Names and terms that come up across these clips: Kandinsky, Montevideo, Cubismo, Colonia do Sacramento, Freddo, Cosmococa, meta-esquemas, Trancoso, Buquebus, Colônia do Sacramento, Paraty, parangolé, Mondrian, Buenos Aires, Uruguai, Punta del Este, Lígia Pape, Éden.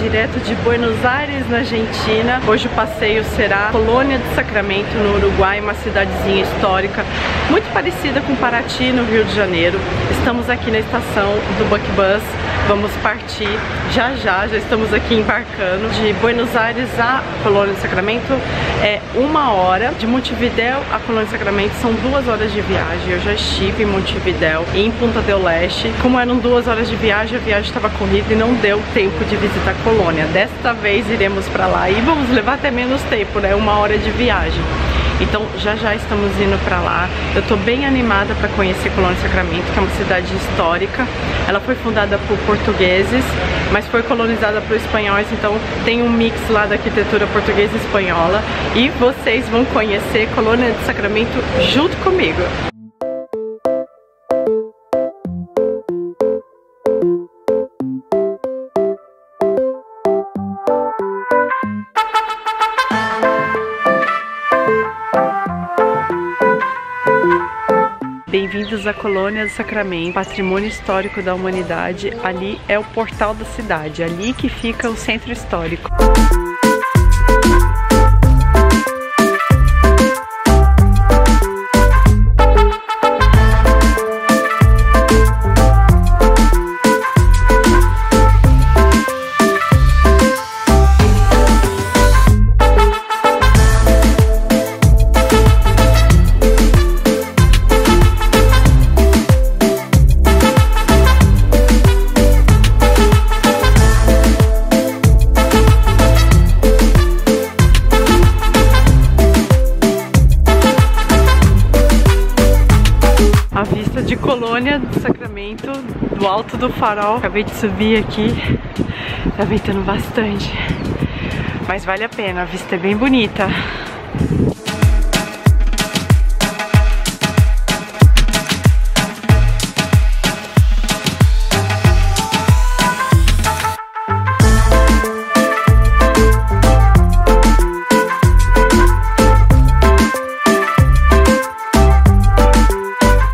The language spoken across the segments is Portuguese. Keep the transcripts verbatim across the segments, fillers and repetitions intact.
Direto de Buenos Aires, na Argentina. Hoje o passeio será Colônia do Sacramento, no Uruguai, uma cidadezinha histórica, muito parecida com Paraty, no Rio de Janeiro. Estamos aqui na estação do Buquebus, vamos partir já já, já estamos aqui embarcando. De Buenos Aires a Colônia do Sacramento é uma hora, de Montevideo a Colônia do Sacramento são duas horas de viagem. Eu já estive em Montevideo e em Punta del Este. Como eram duas horas de viagem, a viagem estava corrida e não deu tempo de visitar a Colônia. Desta vez iremos pra lá e vamos levar até menos tempo, né? Uma hora de viagem. Então já já estamos indo pra lá. Eu tô bem animada pra conhecer Colônia do Sacramento, que é uma cidade histórica. Ela foi fundada por portugueses, mas foi colonizada por espanhóis, então tem um mix lá da arquitetura portuguesa e espanhola. E vocês vão conhecer Colônia do Sacramento junto comigo. Bem-vindos à Colônia do Sacramento, patrimônio histórico da humanidade. Ali é o portal da cidade, ali que fica o centro histórico. A vista de Colônia do Sacramento, do alto do farol. Acabei de subir aqui, tá ventando bastante, mas vale a pena, a vista é bem bonita.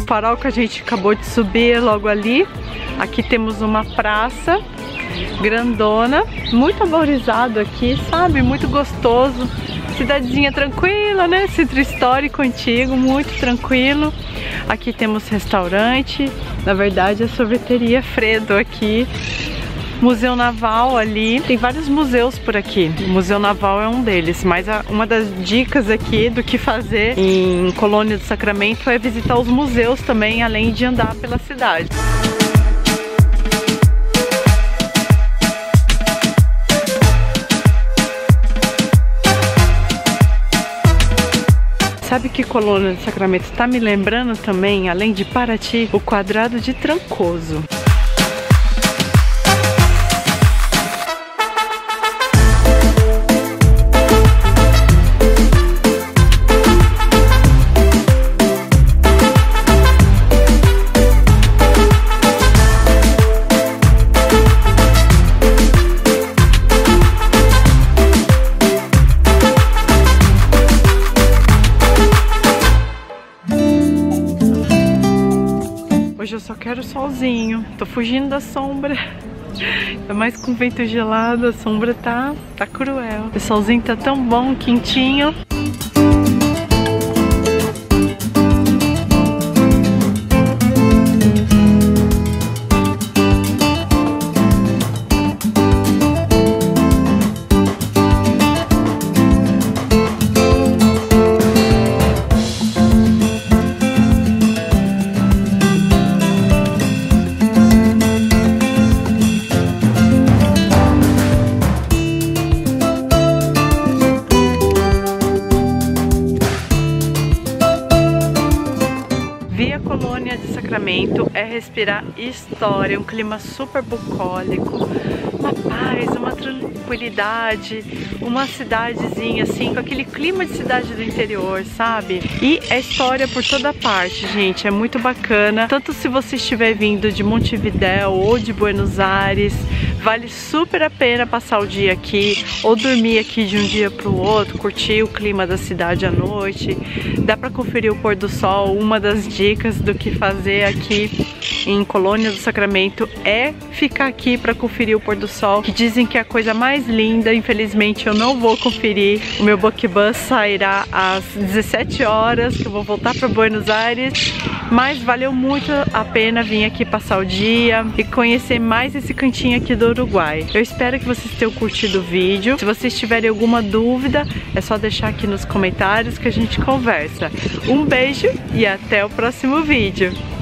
O farol que a gente acabou de subir logo ali. Aqui temos uma praça grandona, muito arborizado aqui, sabe? Muito gostoso. Cidadezinha tranquila, né? Centro histórico antigo, muito tranquilo. Aqui temos restaurante, na verdade é a sorveteria Freddo aqui. Museu Naval ali, tem vários museus por aqui, o Museu Naval é um deles, mas a, uma das dicas aqui do que fazer em Colônia do Sacramento é visitar os museus também, além de andar pela cidade. Sabe que Colônia do Sacramento está me lembrando também, além de Paraty, o quadrado de Trancoso. Hoje eu só quero solzinho, tô fugindo da sombra, ainda mais com vento gelado, a sombra tá, tá cruel. O solzinho tá tão bom, quentinho. Colônia do Sacramento é respirar história, um clima super bucólico, uma paz, uma tranquilidade, uma cidadezinha assim, com aquele clima de cidade do interior, sabe? E é história por toda parte, gente, é muito bacana. Tanto se você estiver vindo de Montevideo ou de Buenos Aires, Vale super a pena passar o dia aqui ou dormir aqui de um dia para o outro, curtir o clima da cidade à noite. Dá para conferir o pôr do sol. Uma das dicas do que fazer aqui em Colônia do Sacramento é ficar aqui para conferir o pôr do sol, que dizem que é a coisa mais linda. Infelizmente eu não vou conferir. O meu Buquebus sairá às dezessete horas, que eu vou voltar para Buenos Aires, mas valeu muito a pena vir aqui passar o dia e conhecer mais esse cantinho aqui do Uruguai. Eu espero que vocês tenham curtido o vídeo. Se vocês tiverem alguma dúvida, é só deixar aqui nos comentários que a gente conversa. Um beijo e até o próximo vídeo.